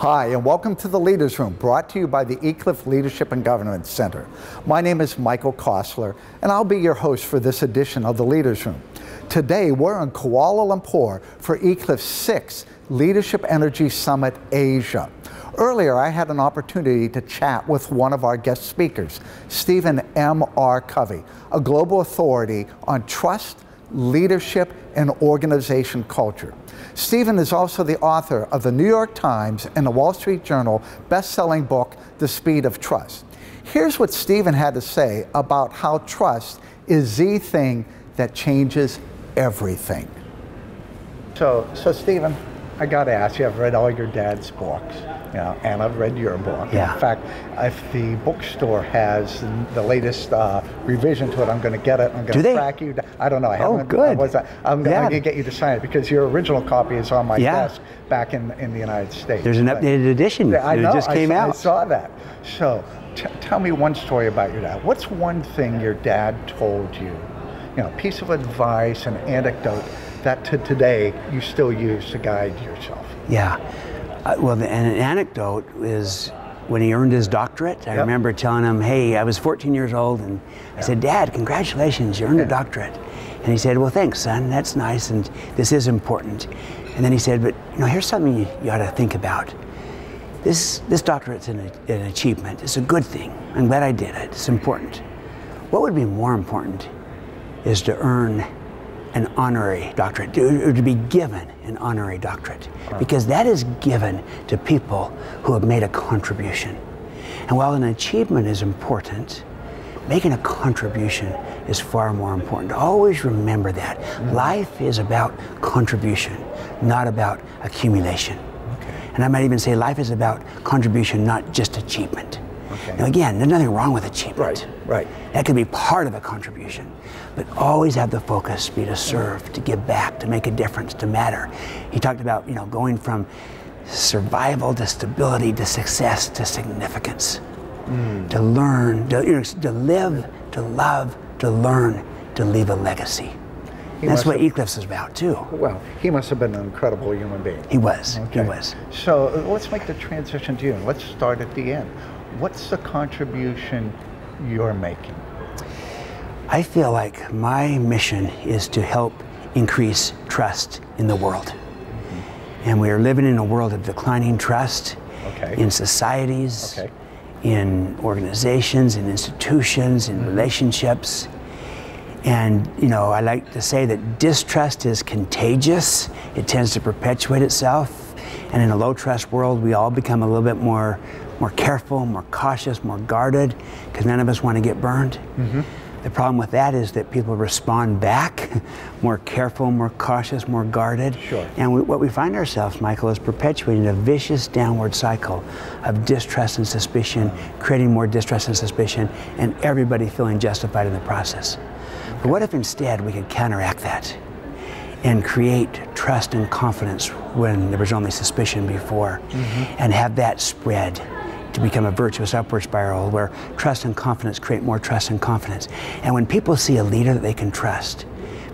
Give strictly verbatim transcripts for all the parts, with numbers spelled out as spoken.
Hi, and welcome to the Leaders Room, brought to you by the Iclif Leadership and Governance Center. My name is Michael Kostler, and I'll be your host for this edition of the Leaders Room. Today, we're in Kuala Lumpur for Iclif's sixth Leadership Energy Summit Asia. Earlier, I had an opportunity to chat with one of our guest speakers, Stephen M. R. Covey, a global authority on trust, leadership, and organization culture. Stephen is also the author of the New York Times and the Wall Street Journal best-selling book, The Speed of Trust. Here's what Stephen had to say about how trust is the thing that changes everything. So, so Stephen, I got to ask you, I've read all your dad's books, you know, and I've read your book. Yeah. In fact, if the bookstore has the latest uh, revision to it, I'm going to get it. I'm going to track you down. I don't know. I haven't, oh, good. I was, I'm yeah. going to get you to sign it because your original copy is on my yeah. desk back in, in the United States. There's an updated edition. Yeah, I know, it just came I, out. I saw that. So t tell me one story about your dad. What's one thing your dad told you, you know, piece of advice, an anecdote, that to today you still use to guide yourself? Yeah, uh, well, the, an anecdote is when he earned his doctorate. I yep. remember telling him, hey, I was fourteen years old, and yep. I said, Dad, congratulations, you earned yeah. a doctorate. And he said, well, thanks, son, that's nice, and this is important. And then he said, but you know, here's something you, you ought to think about. This, this doctorate's an, an achievement. It's a good thing. I'm glad I did it. It's important. What would be more important is to earn an honorary doctorate, or to be given an honorary doctorate, because that is given to people who have made a contribution. And while an achievement is important, making a contribution is far more important. Always remember that. Mm-hmm. Life is about contribution, not about accumulation. Okay. And I might even say life is about contribution, not just achievement. Okay. Now again, there's nothing wrong with achievement. Right, right. That could be part of a contribution, but always have the focus be to serve, to give back, to make a difference, to matter. He talked about, you know, going from survival to stability to success to significance, mm. to learn, to, you know, to live, to love, to learn, to leave a legacy. He That's what Iclif's is about, too. Well, he must have been an incredible human being. He was, okay. he was. So let's make the transition to you, and let's start at the end. What's the contribution you're making? I feel like my mission is to help increase trust in the world. Mm-hmm. And we are living in a world of declining trust okay. in societies, okay. in organizations, in institutions, in mm-hmm. relationships. And, you know, I like to say that distrust is contagious. It tends to perpetuate itself. And in a low trust world, we all become a little bit more, more careful, more cautious, more guarded, because none of us want to get burned. Mm-hmm. The problem with that is that people respond back, more careful, more cautious, more guarded. Sure. And we, what we find ourselves, Michael, is perpetuating a vicious downward cycle of distrust and suspicion, creating more distrust and suspicion, and everybody feeling justified in the process. But what if instead we could counteract that and create trust and confidence when there was only suspicion before, mm-hmm. and have that spread to become a virtuous upward spiral where trust and confidence create more trust and confidence. And when people see a leader that they can trust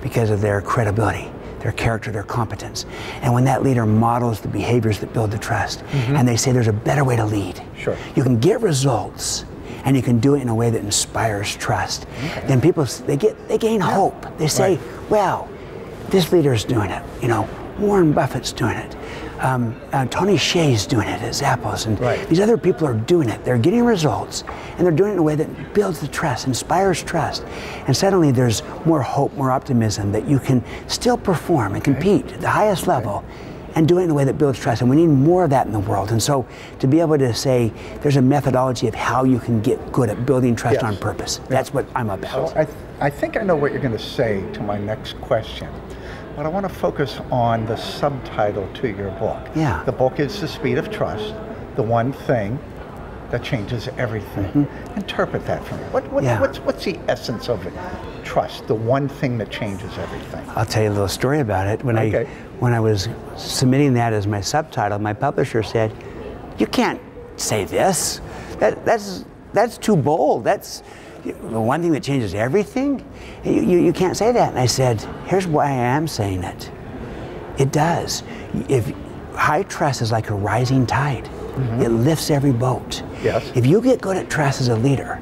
because of their credibility, their character, their competence, and when that leader models the behaviors that build the trust, mm-hmm. and they say there's a better way to lead, sure. you can get results, and you can do it in a way that inspires trust, okay. then people, they, get, they gain yeah. hope. They say, right. wow, this leader's doing it, you know, Warren Buffett's doing it. Um, uh, Tony Hsieh's doing it at Zappos, and right. these other people are doing it. They're getting results, and they're doing it in a way that builds the trust, inspires trust. And suddenly there's more hope, more optimism that you can still perform and compete okay. at the highest okay. level and do it in a way that builds trust. And we need more of that in the world. And so to be able to say there's a methodology of how you can get good at building trust yes. on purpose, yes. that's what I'm about. So I, th I think I know what you're going to say to my next question. But I want to focus on the subtitle to your book. Yeah. The book is The Speed of Trust, the one thing that changes everything. Mm-hmm. Interpret that for me. What, what, yeah. what's, what's the essence of it? Trust, the one thing that changes everything. I'll tell you a little story about it. When, okay. I, when I was submitting that as my subtitle, my publisher said, you can't say this. That, that's, that's too bold. That's the one thing that changes everything? You, you, you can't say that. And I said, here's why I am saying it. It does. If high trust is like a rising tide. Mm-hmm. It lifts every boat. Yes. If you get good at trust as a leader,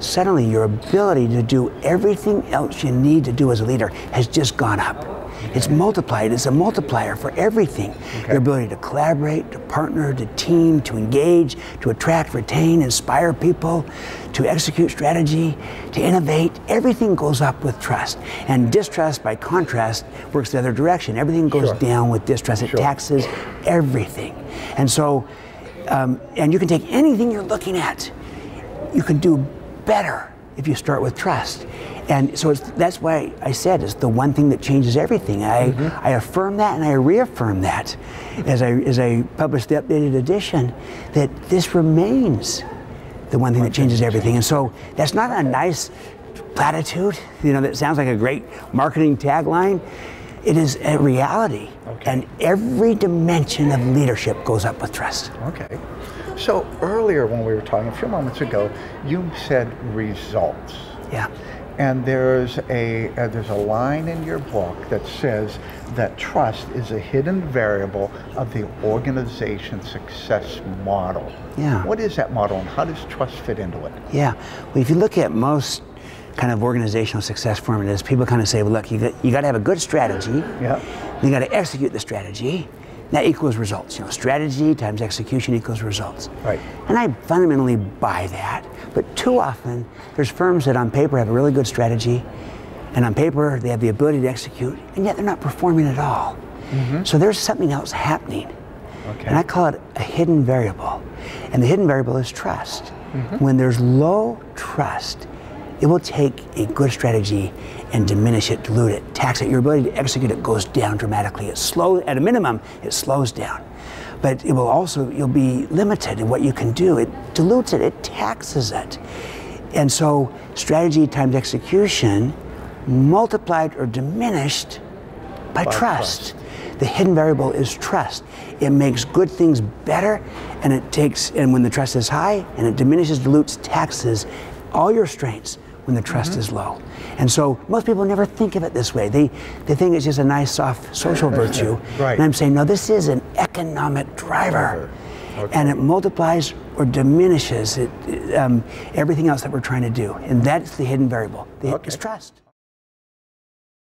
suddenly your ability to do everything else you need to do as a leader has just gone up. Okay. It's multiplied, it's a multiplier for everything. Okay. Your ability to collaborate, to partner, to team, to engage, to attract, retain, inspire people, to execute strategy, to innovate. Everything goes up with trust. And distrust, by contrast, works the other direction. Everything goes sure. down with distrust. It sure. taxes everything. And so, um, and you can take anything you're looking at, you can do better if you start with trust. And so it's, that's why I said it's the one thing that changes everything. I, mm-hmm. I affirm that and I reaffirm that as I, as I published the updated edition, that this remains the one thing that changes everything. And so that's not a nice platitude, you know, that sounds like a great marketing tagline. It is a reality. Okay. And every dimension of leadership goes up with trust. Okay. So earlier when we were talking a few moments ago, you said results. Yeah. And there's a uh, there's a line in your book that says that trust is a hidden variable of the organization success model. Yeah. What is that model and how does trust fit into it? Yeah. Well, if you look at most kind of organizational success formulas, people kind of say, well, look, you got, you got to have a good strategy. Yeah. You got to execute the strategy. That equals results. You know, strategy times execution equals results. Right. And I fundamentally buy that. But too often, there's firms that on paper have a really good strategy, and on paper they have the ability to execute, and yet they're not performing at all. Mm-hmm. So there's something else happening. Okay. And I call it a hidden variable. And the hidden variable is trust. Mm-hmm. When there's low trust, it will take a good strategy and diminish it, dilute it, tax it. Your ability to execute it goes down dramatically. It slows, at a minimum, it slows down. But it will also, you'll be limited in what you can do. It dilutes it, it taxes it. And so strategy times execution multiplied or diminished by, by trust. trust. The hidden variable is trust. It makes good things better, and it takes, and when the trust is high, and it diminishes, dilutes, taxes all your strengths when the trust mm-hmm. is low. And so most people never think of it this way. They, they think it's just a nice, soft social virtue. Right. And I'm saying, no, this is an economic driver. Okay. And it multiplies or diminishes it, um, everything else that we're trying to do. And that's the hidden variable. The, okay. It's trust.